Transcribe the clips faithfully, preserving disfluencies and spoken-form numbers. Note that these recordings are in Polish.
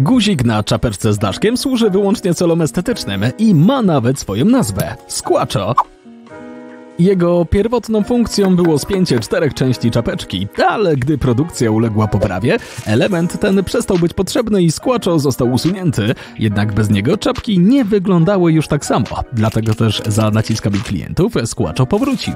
Guzik na czapeczce z daszkiem służy wyłącznie celom estetycznym i ma nawet swoją nazwę – squaczo. Jego pierwotną funkcją było spięcie czterech części czapeczki, ale gdy produkcja uległa poprawie, element ten przestał być potrzebny i squaczo został usunięty. Jednak bez niego czapki nie wyglądały już tak samo, dlatego też za naciskami klientów squaczo powrócił.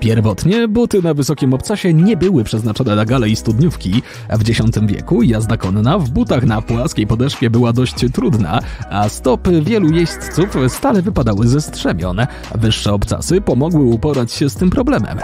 Pierwotnie buty na wysokim obcasie nie były przeznaczone na gale i studniówki. W dziesiątym wieku jazda konna w butach na płaskiej podeszwie była dość trudna, a stopy wielu jeźdźców stale wypadały ze strzemion. Wyższe obcasy pomogły uporać się z tym problemem.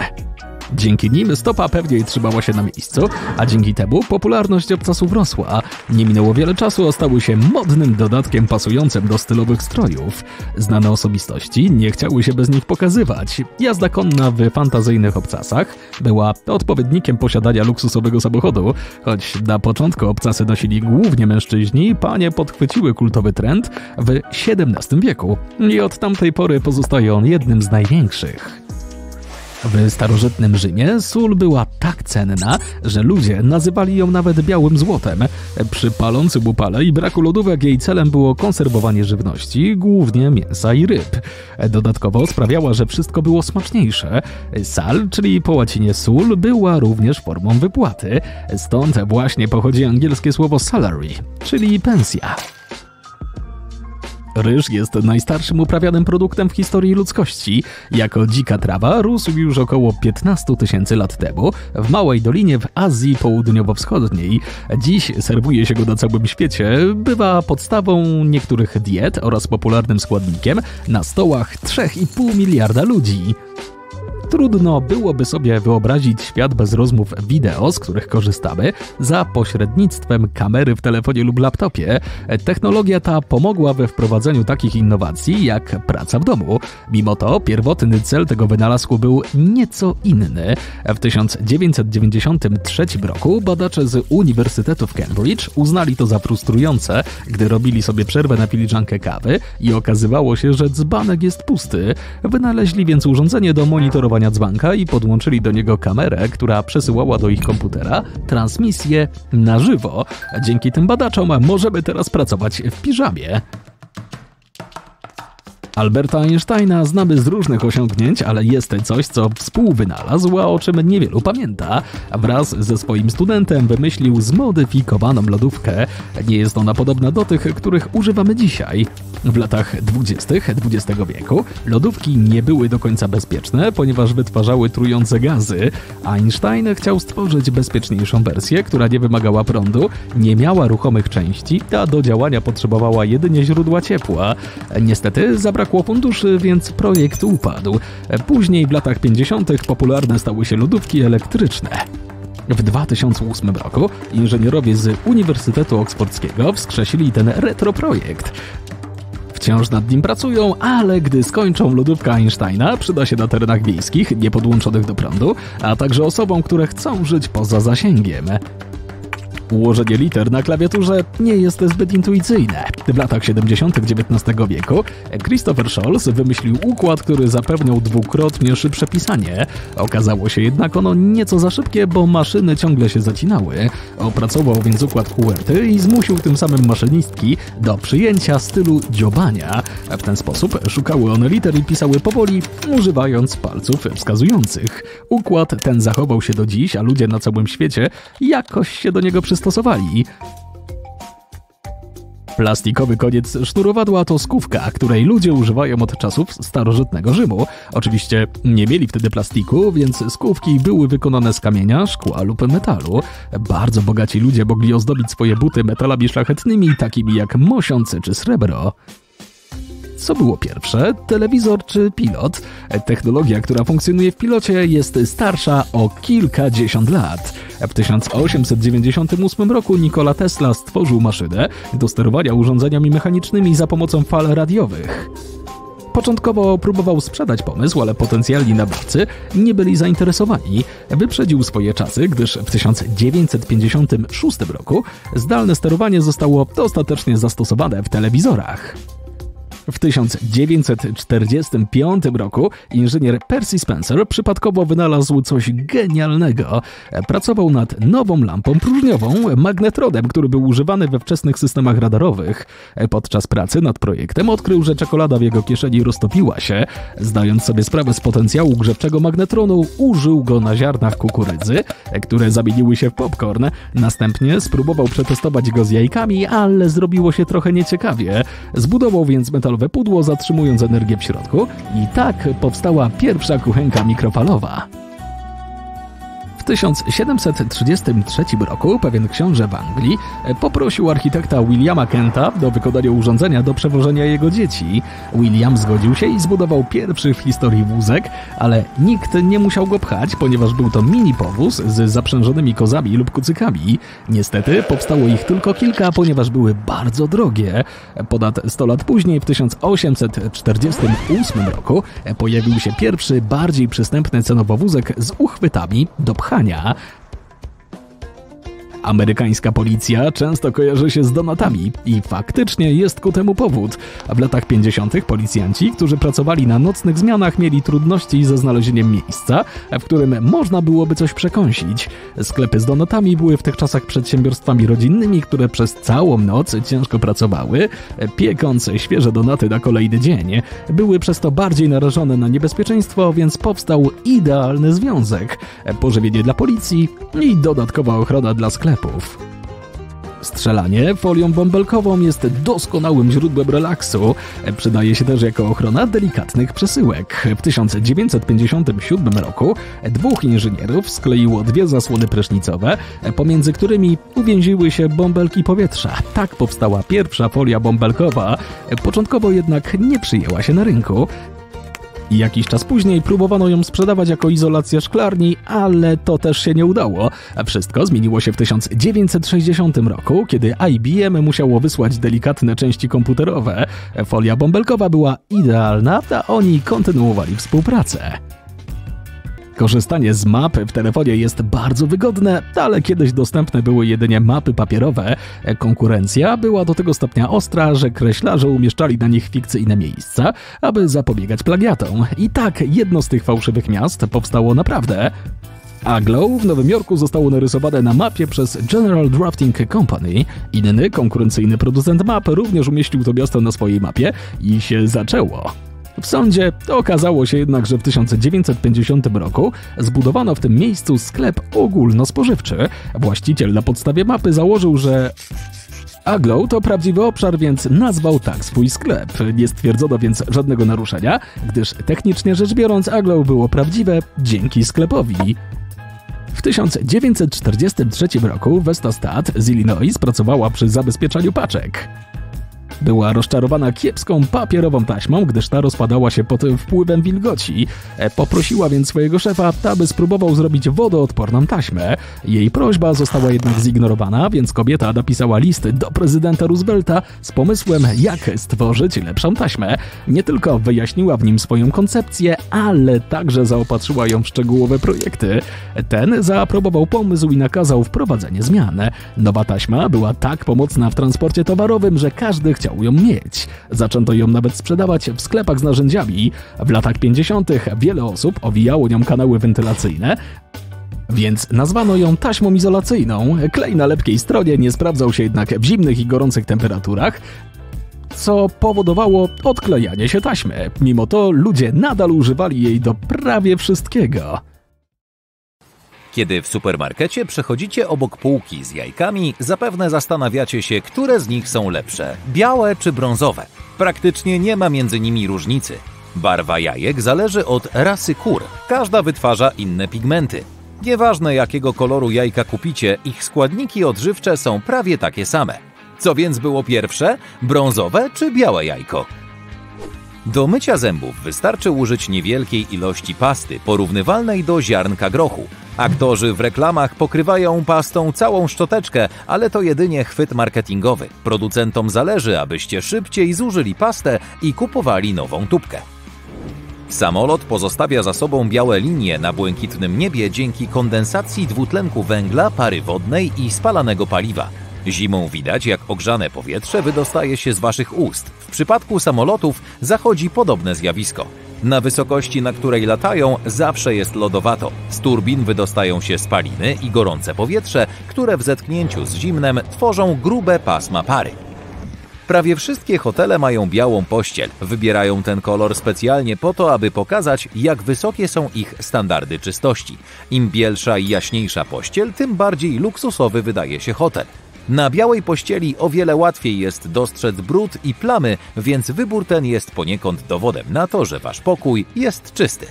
Dzięki nim stopa pewniej trzymała się na miejscu, a dzięki temu popularność obcasów rosła. Nie minęło wiele czasu, a stały się modnym dodatkiem pasującym do stylowych strojów. Znane osobistości nie chciały się bez nich pokazywać. Jazda konna w fantazyjnych obcasach była odpowiednikiem posiadania luksusowego samochodu. Choć na początku obcasy nosili głównie mężczyźni, panie podchwyciły kultowy trend w siedemnastym wieku i od tamtej pory pozostaje on jednym z największych. W starożytnym Rzymie sól była tak cenna, że ludzie nazywali ją nawet białym złotem. Przy palącym upale i braku lodówek jej celem było konserwowanie żywności, głównie mięsa i ryb. Dodatkowo sprawiała, że wszystko było smaczniejsze. Sal, czyli po łacinie sól, była również formą wypłaty. Stąd właśnie pochodzi angielskie słowo salary, czyli pensja. Ryż jest najstarszym uprawianym produktem w historii ludzkości. Jako dzika trawa rósł już około piętnastu tysięcy lat temu w małej dolinie w Azji Południowo-Wschodniej. Dziś serwuje się go na całym świecie, bywa podstawą niektórych diet oraz popularnym składnikiem na stołach trzy i pół miliarda ludzi. Trudno byłoby sobie wyobrazić świat bez rozmów wideo, z których korzystamy, za pośrednictwem kamery w telefonie lub laptopie. Technologia ta pomogła we wprowadzeniu takich innowacji jak praca w domu. Mimo to pierwotny cel tego wynalazku był nieco inny. W tysiąc dziewięćset dziewięćdziesiątym trzecim roku badacze z Uniwersytetu w Cambridge uznali to za frustrujące, gdy robili sobie przerwę na filiżankę kawy i okazywało się, że dzbanek jest pusty. Wynaleźli więc urządzenie do monitorowania dzbanka i podłączyli do niego kamerę, która przesyłała do ich komputera transmisję na żywo. Dzięki tym badaczom możemy teraz pracować w piżamie. Alberta Einsteina znamy z różnych osiągnięć, ale jest coś, co współwynalazł, a o czym niewielu pamięta. Wraz ze swoim studentem wymyślił zmodyfikowaną lodówkę. Nie jest ona podobna do tych, których używamy dzisiaj. W latach dwudziestych dwudziestego wieku lodówki nie były do końca bezpieczne, ponieważ wytwarzały trujące gazy. Einstein chciał stworzyć bezpieczniejszą wersję, która nie wymagała prądu, nie miała ruchomych części, a do działania potrzebowała jedynie źródła ciepła. Niestety zabrakło Brakło funduszy, więc projekt upadł. Później w latach pięćdziesiątych popularne stały się lodówki elektryczne. W dwa tysiące ósmym roku inżynierowie z Uniwersytetu Oksfordzkiego wskrzesili ten retroprojekt. Wciąż nad nim pracują, ale gdy skończą, lodówka Einsteina przyda się na terenach wiejskich, niepodłączonych do prądu, a także osobom, które chcą żyć poza zasięgiem. Ułożenie liter na klawiaturze nie jest zbyt intuicyjne. W latach siedemdziesiątych dziewiętnastego wieku Christopher Scholz wymyślił układ, który zapewniał dwukrotnie szybsze pisanie. Okazało się jednak ono nieco za szybkie, bo maszyny ciągle się zacinały. Opracował więc układ QWERTY i zmusił tym samym maszynistki do przyjęcia stylu dziobania. W ten sposób szukały one liter i pisały powoli, używając palców wskazujących. Układ ten zachował się do dziś, a ludzie na całym świecie jakoś się do niego przystosowali. stosowali. Plastikowy koniec sznurowadła to skówka, której ludzie używają od czasów starożytnego Rzymu. Oczywiście nie mieli wtedy plastiku, więc skówki były wykonane z kamienia, szkła lub metalu. Bardzo bogaci ludzie mogli ozdobić swoje buty metalami szlachetnymi, takimi jak mosiąc czy srebro. Co było pierwsze, telewizor czy pilot? Technologia, która funkcjonuje w pilocie, jest starsza o kilkadziesiąt lat. W tysiąc osiemset dziewięćdziesiątym ósmym roku Nikola Tesla stworzył maszynę do sterowania urządzeniami mechanicznymi za pomocą fal radiowych. Początkowo próbował sprzedać pomysł, ale potencjalni nabywcy nie byli zainteresowani. Wyprzedził swoje czasy, gdyż w tysiąc dziewięćset pięćdziesiątym szóstym roku zdalne sterowanie zostało ostatecznie zastosowane w telewizorach. W tysiąc dziewięćset czterdziestym piątym roku inżynier Percy Spencer przypadkowo wynalazł coś genialnego. Pracował nad nową lampą próżniową, magnetrodem, który był używany we wczesnych systemach radarowych. Podczas pracy nad projektem odkrył, że czekolada w jego kieszeni roztopiła się. Zdając sobie sprawę z potencjału grzewczego magnetronu, użył go na ziarnach kukurydzy, które zamieniły się w popcorn. Następnie spróbował przetestować go z jajkami, ale zrobiło się trochę nieciekawie. Zbudował więc metalowe pudło, zatrzymując energię w środku, i tak powstała pierwsza kuchenka mikrofalowa. W tysiąc siedemset trzydziestym trzecim roku pewien książę w Anglii poprosił architekta Williama Kenta do wykonania urządzenia do przewożenia jego dzieci. William zgodził się i zbudował pierwszy w historii wózek, ale nikt nie musiał go pchać, ponieważ był to mini powóz z zaprzężonymi kozami lub kucykami. Niestety powstało ich tylko kilka, ponieważ były bardzo drogie. Ponad sto lat później, w tysiąc osiemset czterdziestym ósmym roku, pojawił się pierwszy, bardziej przystępny cenowo wózek z uchwytami do pchania. Amerykańska policja często kojarzy się z donatami i faktycznie jest ku temu powód. W latach pięćdziesiątych policjanci, którzy pracowali na nocnych zmianach, mieli trudności ze znalezieniem miejsca, w którym można byłoby coś przekąsić. Sklepy z donatami były w tych czasach przedsiębiorstwami rodzinnymi, które przez całą noc ciężko pracowały, piekąc świeże donaty na kolejny dzień. Były przez to bardziej narażone na niebezpieczeństwo, więc powstał idealny związek. Pożywienie dla policji i dodatkowa ochrona dla sklepów. Strzelanie folią bąbelkową jest doskonałym źródłem relaksu. Przydaje się też jako ochrona delikatnych przesyłek. W tysiąc dziewięćset pięćdziesiątym siódmym roku dwóch inżynierów skleiło dwie zasłony prysznicowe, pomiędzy którymi uwięziły się bąbelki powietrza. Tak powstała pierwsza folia bąbelkowa. Początkowo jednak nie przyjęła się na rynku. Jakiś czas później próbowano ją sprzedawać jako izolację szklarni, ale to też się nie udało. Wszystko zmieniło się w tysiąc dziewięćset sześćdziesiątym roku, kiedy I B M musiało wysłać delikatne części komputerowe. Folia bąbelkowa była idealna, a oni kontynuowali współpracę. Korzystanie z map w telefonie jest bardzo wygodne, ale kiedyś dostępne były jedynie mapy papierowe. Konkurencja była do tego stopnia ostra, że kreślarze umieszczali na nich fikcyjne miejsca, aby zapobiegać plagiatom. I tak jedno z tych fałszywych miast powstało naprawdę. Agloe w Nowym Jorku zostało narysowane na mapie przez General Drafting Company. Inny konkurencyjny producent map również umieścił to miasto na swojej mapie i się zaczęło. W sądzie okazało się jednak, że w tysiąc dziewięćset pięćdziesiątym roku zbudowano w tym miejscu sklep ogólnospożywczy. Właściciel na podstawie mapy założył, że Agloe to prawdziwy obszar, więc nazwał tak swój sklep. Nie stwierdzono więc żadnego naruszenia, gdyż technicznie rzecz biorąc Agloe było prawdziwe dzięki sklepowi. W tysiąc dziewięćset czterdziestym trzecim roku Vesta Stat z Illinois pracowała przy zabezpieczaniu paczek. Była rozczarowana kiepską papierową taśmą, gdyż ta rozpadała się pod wpływem wilgoci. Poprosiła więc swojego szefa, aby spróbował zrobić wodoodporną taśmę. Jej prośba została jednak zignorowana, więc kobieta napisała list do prezydenta Roosevelta z pomysłem, jak stworzyć lepszą taśmę. Nie tylko wyjaśniła w nim swoją koncepcję, ale także zaopatrzyła ją w szczegółowe projekty. Ten zaaprobował pomysł i nakazał wprowadzenie zmian. Nowa taśma była tak pomocna w transporcie towarowym, że każdy chciał ją mieć. Zaczęto ją nawet sprzedawać w sklepach z narzędziami. W latach pięćdziesiątych wiele osób owijało nią kanały wentylacyjne, więc nazwano ją taśmą izolacyjną. Klej na lepkiej stronie nie sprawdzał się jednak w zimnych i gorących temperaturach, co powodowało odklejanie się taśmy. Mimo to ludzie nadal używali jej do prawie wszystkiego. Kiedy w supermarkecie przechodzicie obok półki z jajkami, zapewne zastanawiacie się, które z nich są lepsze – białe czy brązowe. Praktycznie nie ma między nimi różnicy. Barwa jajek zależy od rasy kur. Każda wytwarza inne pigmenty. Nieważne jakiego koloru jajka kupicie, ich składniki odżywcze są prawie takie same. Co więc było pierwsze – brązowe czy białe jajko? Do mycia zębów wystarczy użyć niewielkiej ilości pasty, porównywalnej do ziarnka grochu. Aktorzy w reklamach pokrywają pastą całą szczoteczkę, ale to jedynie chwyt marketingowy. Producentom zależy, abyście szybciej zużyli pastę i kupowali nową tubkę. Samolot pozostawia za sobą białe linie na błękitnym niebie dzięki kondensacji dwutlenku węgla, pary wodnej i spalanego paliwa. Zimą widać, jak ogrzane powietrze wydostaje się z waszych ust. W przypadku samolotów zachodzi podobne zjawisko. Na wysokości, na której latają, zawsze jest lodowato. Z turbin wydostają się spaliny i gorące powietrze, które w zetknięciu z zimnem tworzą grube pasma pary. Prawie wszystkie hotele mają białą pościel. Wybierają ten kolor specjalnie po to, aby pokazać, jak wysokie są ich standardy czystości. Im bielsza i jaśniejsza pościel, tym bardziej luksusowy wydaje się hotel. Na białej pościeli o wiele łatwiej jest dostrzec brud i plamy, więc wybór ten jest poniekąd dowodem na to, że wasz pokój jest czysty.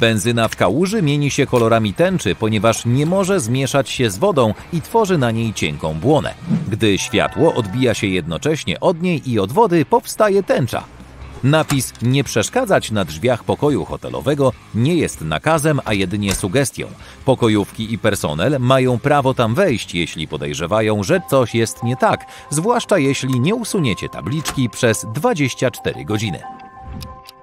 Benzyna w kałuży mieni się kolorami tęczy, ponieważ nie może zmieszać się z wodą i tworzy na niej cienką błonę. Gdy światło odbija się jednocześnie od niej i od wody, powstaje tęcza. Napis "nie przeszkadzać" na drzwiach pokoju hotelowego nie jest nakazem, a jedynie sugestią. Pokojówki i personel mają prawo tam wejść, jeśli podejrzewają, że coś jest nie tak, zwłaszcza jeśli nie usuniecie tabliczki przez dwadzieścia cztery godziny.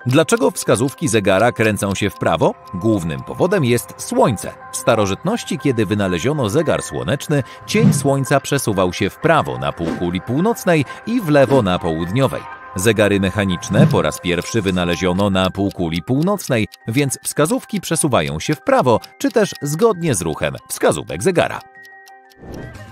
Dlaczego wskazówki zegara kręcą się w prawo? Głównym powodem jest słońce. W starożytności, kiedy wynaleziono zegar słoneczny, cień słońca przesuwał się w prawo na półkuli północnej i w lewo na południowej. Zegary mechaniczne po raz pierwszy wynaleziono na półkuli północnej, więc wskazówki przesuwają się w prawo, czy też zgodnie z ruchem wskazówek zegara.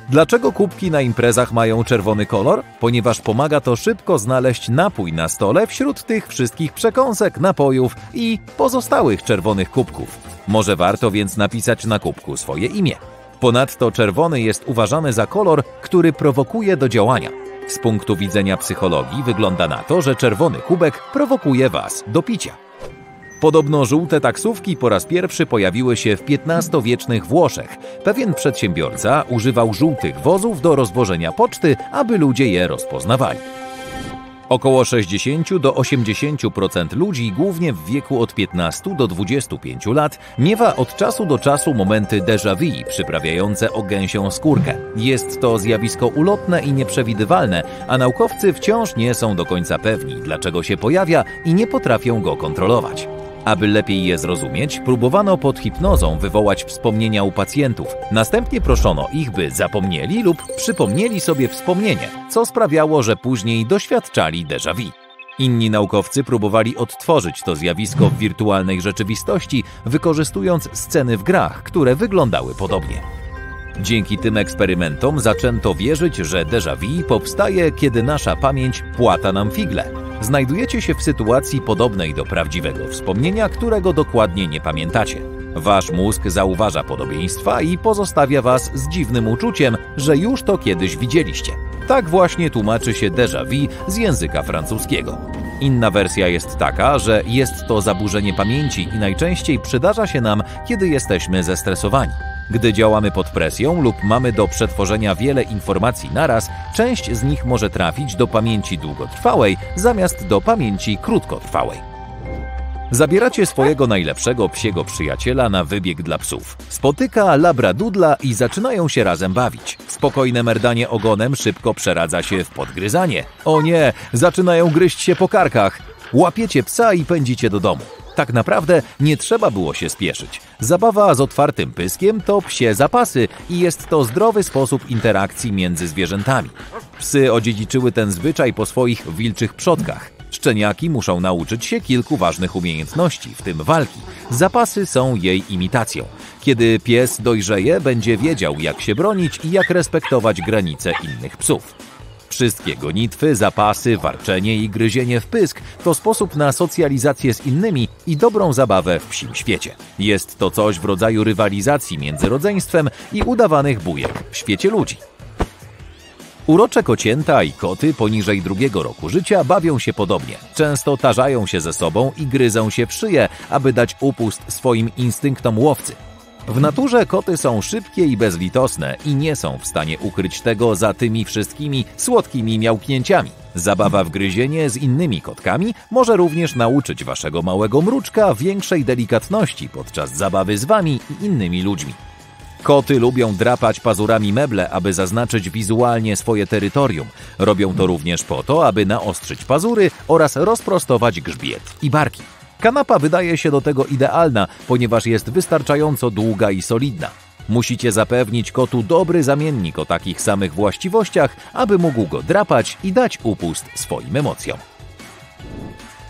Dlaczego kubki na imprezach mają czerwony kolor? Ponieważ pomaga to szybko znaleźć napój na stole wśród tych wszystkich przekąsek, napojów i pozostałych czerwonych kubków. Może warto więc napisać na kubku swoje imię. Ponadto czerwony jest uważany za kolor, który prowokuje do działania. Z punktu widzenia psychologii wygląda na to, że czerwony kubek prowokuje was do picia. Podobno żółte taksówki po raz pierwszy pojawiły się w piętnastowiecznych Włoszech. Pewien przedsiębiorca używał żółtych wozów do rozwożenia poczty, aby ludzie je rozpoznawali. Około sześćdziesiąt do osiemdziesięciu procent ludzi, głównie w wieku od piętnastu do dwudziestu pięciu lat, miewa od czasu do czasu momenty déjà vu przyprawiające o gęsią skórkę. Jest to zjawisko ulotne i nieprzewidywalne, a naukowcy wciąż nie są do końca pewni, dlaczego się pojawia i nie potrafią go kontrolować. Aby lepiej je zrozumieć, próbowano pod hipnozą wywołać wspomnienia u pacjentów. Następnie proszono ich, by zapomnieli lub przypomnieli sobie wspomnienie, co sprawiało, że później doświadczali déjà vu. Inni naukowcy próbowali odtworzyć to zjawisko w wirtualnej rzeczywistości, wykorzystując sceny w grach, które wyglądały podobnie. Dzięki tym eksperymentom zaczęto wierzyć, że déjà vu powstaje, kiedy nasza pamięć płata nam figle. Znajdujecie się w sytuacji podobnej do prawdziwego wspomnienia, którego dokładnie nie pamiętacie. Wasz mózg zauważa podobieństwa i pozostawia was z dziwnym uczuciem, że już to kiedyś widzieliście. Tak właśnie tłumaczy się déjà vu z języka francuskiego. Inna wersja jest taka, że jest to zaburzenie pamięci i najczęściej przydarza się nam, kiedy jesteśmy zestresowani. Gdy działamy pod presją lub mamy do przetworzenia wiele informacji naraz, część z nich może trafić do pamięci długotrwałej zamiast do pamięci krótkotrwałej. Zabieracie swojego najlepszego psiego przyjaciela na wybieg dla psów. Spotyka labradudla i zaczynają się razem bawić. Spokojne merdanie ogonem szybko przeradza się w podgryzanie. O nie, zaczynają gryźć się po karkach. Łapiecie psa i pędzicie do domu. Tak naprawdę nie trzeba było się spieszyć. Zabawa z otwartym pyskiem to psie zapasy i jest to zdrowy sposób interakcji między zwierzętami. Psy odziedziczyły ten zwyczaj po swoich wilczych przodkach. Szczeniaki muszą nauczyć się kilku ważnych umiejętności, w tym walki. Zapasy są jej imitacją. Kiedy pies dojrzeje, będzie wiedział, jak się bronić i jak respektować granice innych psów. Wszystkie gonitwy, zapasy, warczenie i gryzienie w pysk to sposób na socjalizację z innymi i dobrą zabawę w psim świecie. Jest to coś w rodzaju rywalizacji między rodzeństwem i udawanych bujek w świecie ludzi. Urocze kocięta i koty poniżej drugiego roku życia bawią się podobnie. Często tarzają się ze sobą i gryzą się w szyję, aby dać upust swoim instynktom łowcy. W naturze koty są szybkie i bezlitosne i nie są w stanie ukryć tego za tymi wszystkimi słodkimi miałknięciami. Zabawa w gryzienie z innymi kotkami może również nauczyć waszego małego mruczka większej delikatności podczas zabawy z wami i innymi ludźmi. Koty lubią drapać pazurami meble, aby zaznaczyć wizualnie swoje terytorium. Robią to również po to, aby naostrzyć pazury oraz rozprostować grzbiet i barki. Kanapa wydaje się do tego idealna, ponieważ jest wystarczająco długa i solidna. Musicie zapewnić kotu dobry zamiennik o takich samych właściwościach, aby mógł go drapać i dać upust swoim emocjom.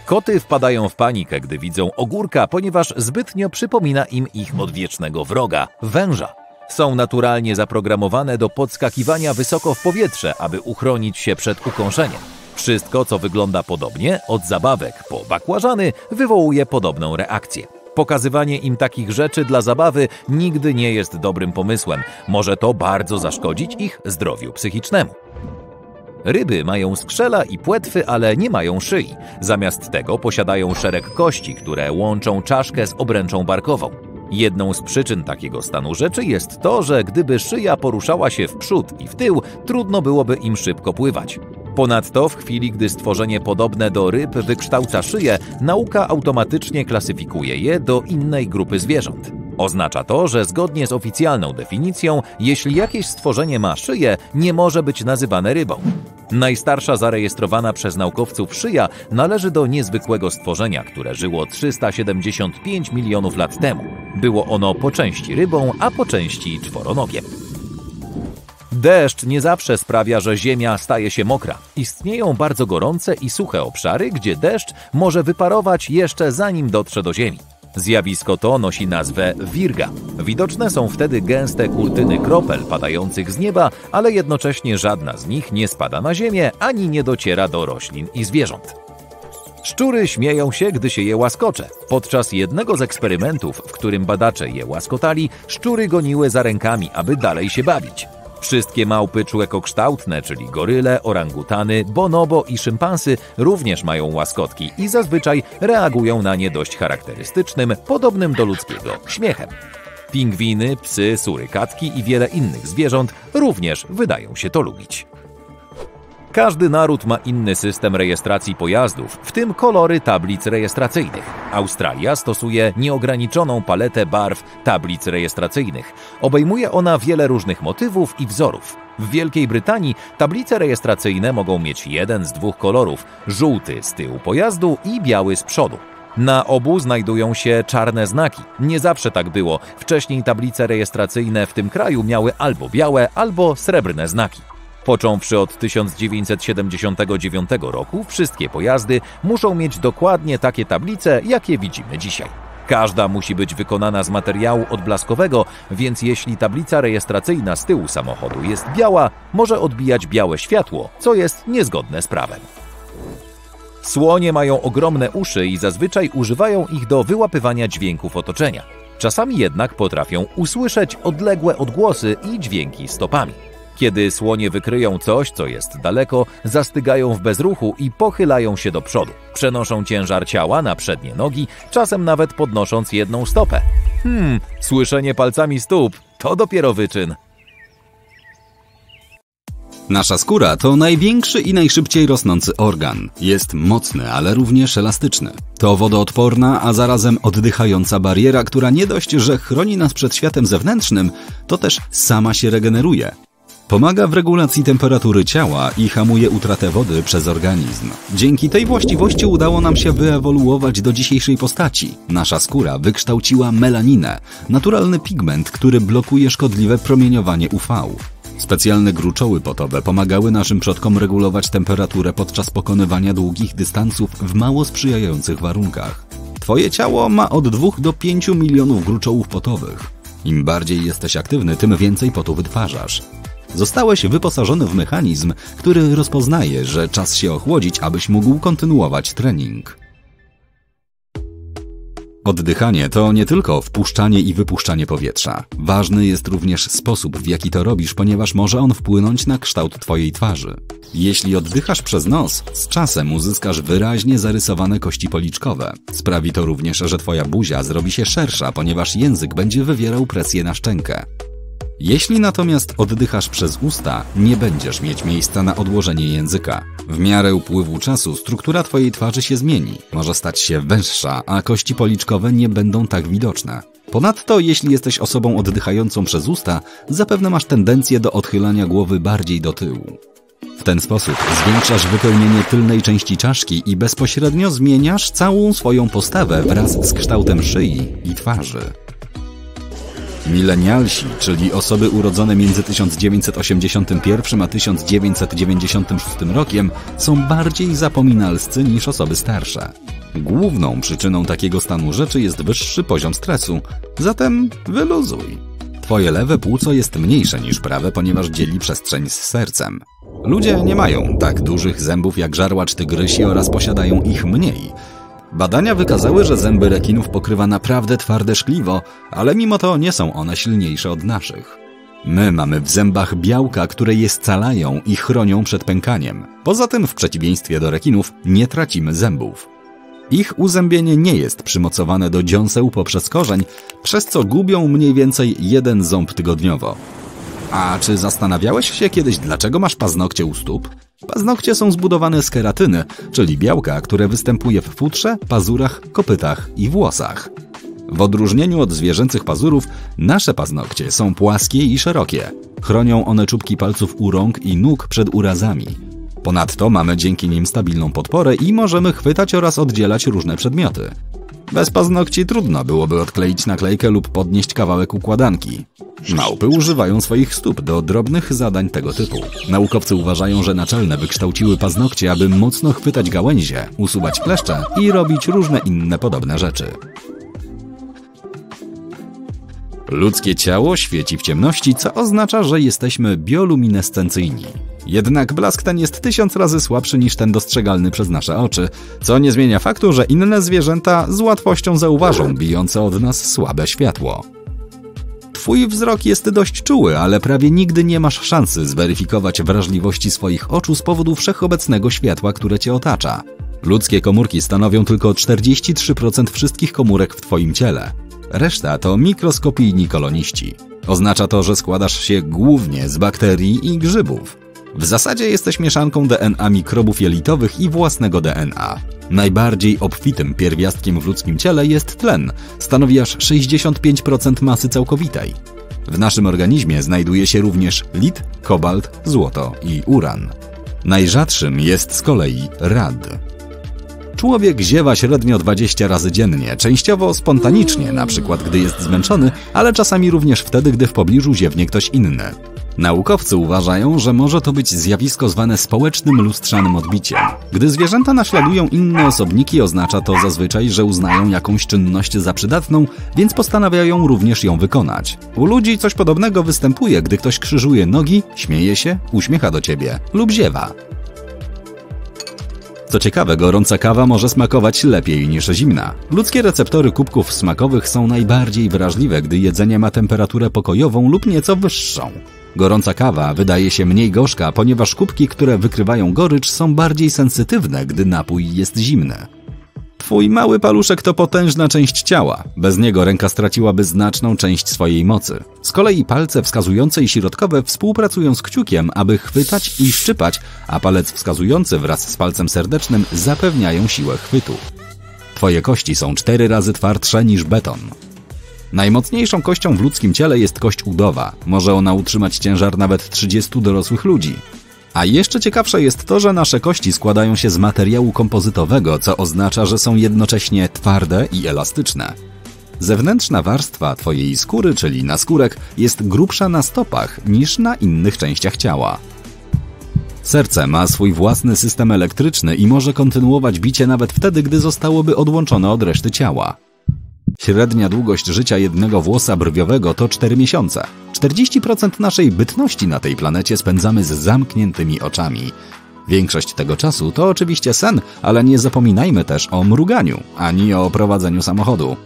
Koty wpadają w panikę, gdy widzą ogórka, ponieważ zbytnio przypomina im ich odwiecznego wroga – węża. Są naturalnie zaprogramowane do podskakiwania wysoko w powietrze, aby uchronić się przed ukąszeniem. Wszystko, co wygląda podobnie, od zabawek po bakłażany, wywołuje podobną reakcję. Pokazywanie im takich rzeczy dla zabawy nigdy nie jest dobrym pomysłem. Może to bardzo zaszkodzić ich zdrowiu psychicznemu. Ryby mają skrzela i płetwy, ale nie mają szyi. Zamiast tego posiadają szereg kości, które łączą czaszkę z obręczą barkową. Jedną z przyczyn takiego stanu rzeczy jest to, że gdyby szyja poruszała się w przód i w tył, trudno byłoby im szybko pływać. Ponadto w chwili, gdy stworzenie podobne do ryb wykształca szyję, nauka automatycznie klasyfikuje je do innej grupy zwierząt. Oznacza to, że zgodnie z oficjalną definicją, jeśli jakieś stworzenie ma szyję, nie może być nazywane rybą. Najstarsza zarejestrowana przez naukowców szyja należy do niezwykłego stworzenia, które żyło trzysta siedemdziesiąt pięć milionów lat temu. Było ono po części rybą, a po części czworonogiem. Deszcz nie zawsze sprawia, że ziemia staje się mokra. Istnieją bardzo gorące i suche obszary, gdzie deszcz może wyparować jeszcze zanim dotrze do ziemi. Zjawisko to nosi nazwę wirga. Widoczne są wtedy gęste kurtyny kropel padających z nieba, ale jednocześnie żadna z nich nie spada na ziemię ani nie dociera do roślin i zwierząt. Szczury śmieją się, gdy się je łaskocze. Podczas jednego z eksperymentów, w którym badacze je łaskotali, szczury goniły za rękami, aby dalej się bawić. Wszystkie małpy człekokształtne, czyli goryle, orangutany, bonobo i szympansy również mają łaskotki i zazwyczaj reagują na nie dość charakterystycznym, podobnym do ludzkiego, śmiechem. Pingwiny, psy, surykatki i wiele innych zwierząt również wydają się to lubić. Każdy naród ma inny system rejestracji pojazdów, w tym kolory tablic rejestracyjnych. Australia stosuje nieograniczoną paletę barw tablic rejestracyjnych. Obejmuje ona wiele różnych motywów i wzorów. W Wielkiej Brytanii tablice rejestracyjne mogą mieć jeden z dwóch kolorów – żółty z tyłu pojazdu i biały z przodu. Na obu znajdują się czarne znaki. Nie zawsze tak było. Wcześniej tablice rejestracyjne w tym kraju miały albo białe, albo srebrne znaki. Począwszy od tysiąc dziewięćset siedemdziesiątego dziewiątego roku wszystkie pojazdy muszą mieć dokładnie takie tablice, jakie widzimy dzisiaj. Każda musi być wykonana z materiału odblaskowego, więc jeśli tablica rejestracyjna z tyłu samochodu jest biała, może odbijać białe światło, co jest niezgodne z prawem. Słonie mają ogromne uszy i zazwyczaj używają ich do wyłapywania dźwięków otoczenia. Czasami jednak potrafią usłyszeć odległe odgłosy i dźwięki stopami. Kiedy słonie wykryją coś, co jest daleko, zastygają w bezruchu i pochylają się do przodu. Przenoszą ciężar ciała na przednie nogi, czasem nawet podnosząc jedną stopę. Hmm, słyszenie palcami stóp to dopiero wyczyn. Nasza skóra to największy i najszybciej rosnący organ. Jest mocny, ale również elastyczny. To wodoodporna, a zarazem oddychająca bariera, która nie dość, że chroni nas przed światem zewnętrznym, to też sama się regeneruje. Pomaga w regulacji temperatury ciała i hamuje utratę wody przez organizm. Dzięki tej właściwości udało nam się wyewoluować do dzisiejszej postaci. Nasza skóra wykształciła melaninę, naturalny pigment, który blokuje szkodliwe promieniowanie U V. Specjalne gruczoły potowe pomagały naszym przodkom regulować temperaturę podczas pokonywania długich dystansów w mało sprzyjających warunkach. Twoje ciało ma od dwóch do pięciu milionów gruczołów potowych. Im bardziej jesteś aktywny, tym więcej potu wytwarzasz. Zostałeś wyposażony w mechanizm, który rozpoznaje, że czas się ochłodzić, abyś mógł kontynuować trening. Oddychanie to nie tylko wpuszczanie i wypuszczanie powietrza. Ważny jest również sposób, w jaki to robisz, ponieważ może on wpłynąć na kształt twojej twarzy. Jeśli oddychasz przez nos, z czasem uzyskasz wyraźnie zarysowane kości policzkowe. Sprawi to również, że twoja buzia zrobi się szersza, ponieważ język będzie wywierał presję na szczękę. Jeśli natomiast oddychasz przez usta, nie będziesz mieć miejsca na odłożenie języka. W miarę upływu czasu struktura twojej twarzy się zmieni. Może stać się węższa, a kości policzkowe nie będą tak widoczne. Ponadto, jeśli jesteś osobą oddychającą przez usta, zapewne masz tendencję do odchylania głowy bardziej do tyłu. W ten sposób zwiększasz wypełnienie tylnej części czaszki i bezpośrednio zmieniasz całą swoją postawę wraz z kształtem szyi i twarzy. Milenialsi, czyli osoby urodzone między tysiąc dziewięćset osiemdziesiątym pierwszym a tysiąc dziewięćset dziewięćdziesiątym szóstym rokiem, są bardziej zapominalscy niż osoby starsze. Główną przyczyną takiego stanu rzeczy jest wyższy poziom stresu, zatem wyluzuj. Twoje lewe płuco jest mniejsze niż prawe, ponieważ dzieli przestrzeń z sercem. Ludzie nie mają tak dużych zębów jak żarłacz tygrysi oraz posiadają ich mniej. Badania wykazały, że zęby rekinów pokrywa naprawdę twarde szkliwo, ale mimo to nie są one silniejsze od naszych. My mamy w zębach białka, które je scalają i chronią przed pękaniem. Poza tym, w przeciwieństwie do rekinów, nie tracimy zębów. Ich uzębienie nie jest przymocowane do dziąseł poprzez korzeń, przez co gubią mniej więcej jeden ząb tygodniowo. A czy zastanawiałeś się kiedyś, dlaczego masz paznokcie u stóp? Paznokcie są zbudowane z keratyny, czyli białka, które występuje w futrze, pazurach, kopytach i włosach. W odróżnieniu od zwierzęcych pazurów, nasze paznokcie są płaskie i szerokie. Chronią one czubki palców u rąk i nóg przed urazami. Ponadto mamy dzięki nim stabilną podporę i możemy chwytać oraz oddzielać różne przedmioty. Bez paznokci trudno byłoby odkleić naklejkę lub podnieść kawałek układanki. Małpy używają swoich stóp do drobnych zadań tego typu. Naukowcy uważają, że naczelne wykształciły paznokcie, aby mocno chwytać gałęzie, usuwać kleszcze i robić różne inne podobne rzeczy. Ludzkie ciało świeci w ciemności, co oznacza, że jesteśmy bioluminescencyjni. Jednak blask ten jest tysiąc razy słabszy niż ten dostrzegalny przez nasze oczy, co nie zmienia faktu, że inne zwierzęta z łatwością zauważą bijące od nas słabe światło. Twój wzrok jest dość czuły, ale prawie nigdy nie masz szansy zweryfikować wrażliwości swoich oczu z powodu wszechobecnego światła, które cię otacza. Ludzkie komórki stanowią tylko czterdzieści trzy procent wszystkich komórek w twoim ciele. Reszta to mikroskopijni koloniści. Oznacza to, że składasz się głównie z bakterii i grzybów. W zasadzie jesteś mieszanką D N A mikrobów jelitowych i własnego D N A. Najbardziej obfitym pierwiastkiem w ludzkim ciele jest tlen. Stanowi aż sześćdziesiąt pięć procent masy całkowitej. W naszym organizmie znajduje się również lit, kobalt, złoto i uran. Najrzadszym jest z kolei rad. Człowiek ziewa średnio dwadzieścia razy dziennie, częściowo spontanicznie, na przykład gdy jest zmęczony, ale czasami również wtedy, gdy w pobliżu ziewnie ktoś inny. Naukowcy uważają, że może to być zjawisko zwane społecznym lustrzanym odbiciem. Gdy zwierzęta naśladują inne osobniki, oznacza to zazwyczaj, że uznają jakąś czynność za przydatną, więc postanawiają również ją wykonać. U ludzi coś podobnego występuje, gdy ktoś krzyżuje nogi, śmieje się, uśmiecha do ciebie lub ziewa. Co ciekawe, gorąca kawa może smakować lepiej niż zimna. Ludzkie receptory kubków smakowych są najbardziej wrażliwe, gdy jedzenie ma temperaturę pokojową lub nieco wyższą. Gorąca kawa wydaje się mniej gorzka, ponieważ kubki, które wykrywają gorycz, są bardziej sensytywne, gdy napój jest zimny. Twój mały paluszek to potężna część ciała. Bez niego ręka straciłaby znaczną część swojej mocy. Z kolei palce wskazujące i środkowe współpracują z kciukiem, aby chwytać i szczypać, a palec wskazujący wraz z palcem serdecznym zapewniają siłę chwytu. Twoje kości są cztery razy twardsze niż beton. Najmocniejszą kością w ludzkim ciele jest kość udowa. Może ona utrzymać ciężar nawet trzydziestu dorosłych ludzi. A jeszcze ciekawsze jest to, że nasze kości składają się z materiału kompozytowego, co oznacza, że są jednocześnie twarde i elastyczne. Zewnętrzna warstwa twojej skóry, czyli naskórek, jest grubsza na stopach niż na innych częściach ciała. Serce ma swój własny system elektryczny i może kontynuować bicie nawet wtedy, gdy zostałoby odłączone od reszty ciała. Średnia długość życia jednego włosa brwiowego to cztery miesiące. czterdzieści procent naszej bytności na tej planecie spędzamy z zamkniętymi oczami. Większość tego czasu to oczywiście sen, ale nie zapominajmy też o mruganiu, ani o prowadzeniu samochodu.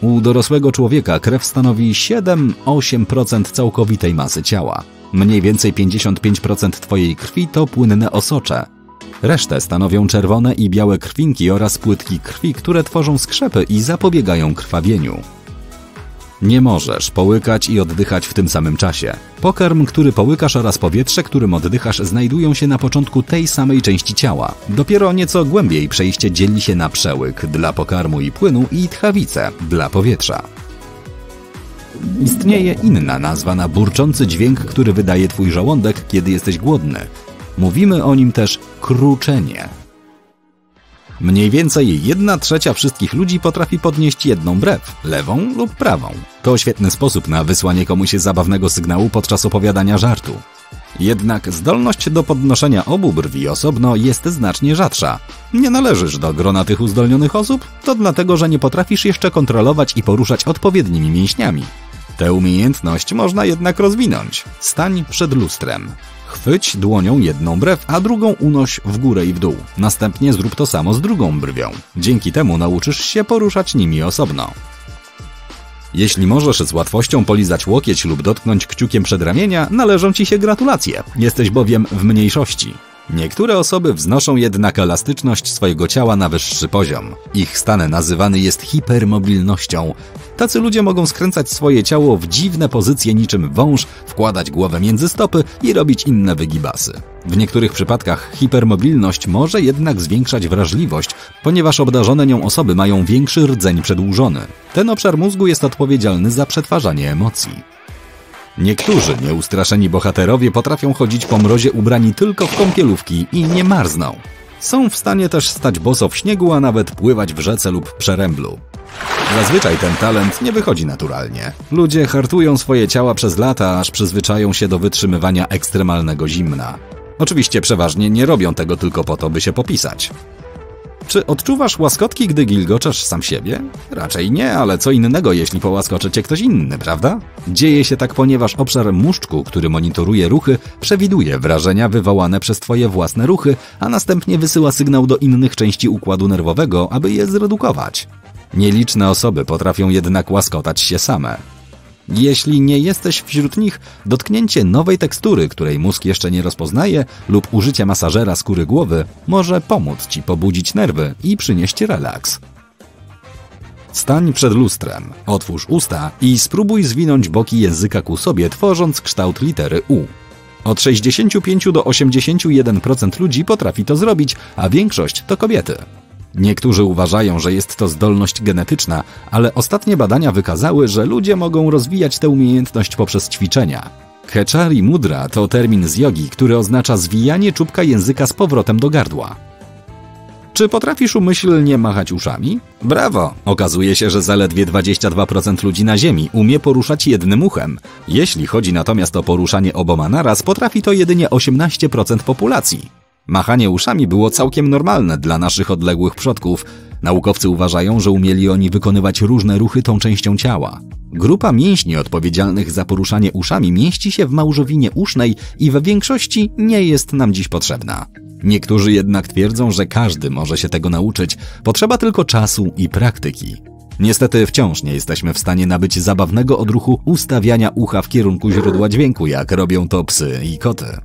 U dorosłego człowieka krew stanowi siedem do ośmiu procent całkowitej masy ciała. Mniej więcej pięćdziesiąt pięć procent twojej krwi to płynne osocze. Resztę stanowią czerwone i białe krwinki oraz płytki krwi, które tworzą skrzepy i zapobiegają krwawieniu. Nie możesz połykać i oddychać w tym samym czasie. Pokarm, który połykasz oraz powietrze, którym oddychasz, znajdują się na początku tej samej części ciała. Dopiero nieco głębiej przejście dzieli się na przełyk dla pokarmu i płynu i tchawice dla powietrza. Istnieje inna nazwa na burczący dźwięk, który wydaje twój żołądek, kiedy jesteś głodny. Mówimy o nim też kruczenie. Mniej więcej jedna trzecia wszystkich ludzi potrafi podnieść jedną brew, lewą lub prawą. To świetny sposób na wysłanie komuś zabawnego sygnału podczas opowiadania żartu. Jednak zdolność do podnoszenia obu brwi osobno jest znacznie rzadsza. Nie należysz do grona tych uzdolnionych osób? To dlatego, że nie potrafisz jeszcze kontrolować i poruszać odpowiednimi mięśniami. Tę umiejętność można jednak rozwinąć. Stań przed lustrem. Chwyć dłonią jedną brew, a drugą unoś w górę i w dół. Następnie zrób to samo z drugą brwią. Dzięki temu nauczysz się poruszać nimi osobno. Jeśli możesz z łatwością polizać łokieć lub dotknąć kciukiem przedramienia, należą Ci się gratulacje. Jesteś bowiem w mniejszości. Niektóre osoby wznoszą jednak elastyczność swojego ciała na wyższy poziom. Ich stan nazywany jest hipermobilnością. Tacy ludzie mogą skręcać swoje ciało w dziwne pozycje niczym wąż, wkładać głowę między stopy i robić inne wygibasy. W niektórych przypadkach hipermobilność może jednak zwiększać wrażliwość, ponieważ obdarzone nią osoby mają większy rdzeń przedłużony. Ten obszar mózgu jest odpowiedzialny za przetwarzanie emocji. Niektórzy nieustraszeni bohaterowie potrafią chodzić po mrozie ubrani tylko w kąpielówki i nie marzną. Są w stanie też stać boso w śniegu, a nawet pływać w rzece lub przeręblu. Zazwyczaj ten talent nie wychodzi naturalnie. Ludzie hartują swoje ciała przez lata, aż przyzwyczają się do wytrzymywania ekstremalnego zimna. Oczywiście przeważnie nie robią tego tylko po to, by się popisać. Czy odczuwasz łaskotki, gdy gilgoczesz sam siebie? Raczej nie, ale co innego, jeśli połaskocze cię ktoś inny, prawda? Dzieje się tak, ponieważ obszar mózgu, który monitoruje ruchy, przewiduje wrażenia wywołane przez twoje własne ruchy, a następnie wysyła sygnał do innych części układu nerwowego, aby je zredukować. Nieliczne osoby potrafią jednak łaskotać się same. Jeśli nie jesteś wśród nich, dotknięcie nowej tekstury, której mózg jeszcze nie rozpoznaje, lub użycie masażera skóry głowy może pomóc Ci pobudzić nerwy i przynieść relaks. Stań przed lustrem, otwórz usta i spróbuj zwinąć boki języka ku sobie, tworząc kształt litery U. Od sześćdziesięciu pięciu do osiemdziesięciu jeden procent ludzi potrafi to zrobić, a większość to kobiety. Niektórzy uważają, że jest to zdolność genetyczna, ale ostatnie badania wykazały, że ludzie mogą rozwijać tę umiejętność poprzez ćwiczenia. Kechari Mudra to termin z jogi, który oznacza zwijanie czubka języka z powrotem do gardła. Czy potrafisz umyślnie machać uszami? Brawo! Okazuje się, że zaledwie dwadzieścia dwa procent ludzi na Ziemi umie poruszać jednym uchem. Jeśli chodzi natomiast o poruszanie oboma naraz, potrafi to jedynie osiemnaście procent populacji. Machanie uszami było całkiem normalne dla naszych odległych przodków. Naukowcy uważają, że umieli oni wykonywać różne ruchy tą częścią ciała. Grupa mięśni odpowiedzialnych za poruszanie uszami mieści się w małżowinie usznej i we większości nie jest nam dziś potrzebna. Niektórzy jednak twierdzą, że każdy może się tego nauczyć. Potrzeba tylko czasu i praktyki. Niestety wciąż nie jesteśmy w stanie nabyć zabawnego odruchu ustawiania ucha w kierunku źródła dźwięku, jak robią to psy i koty.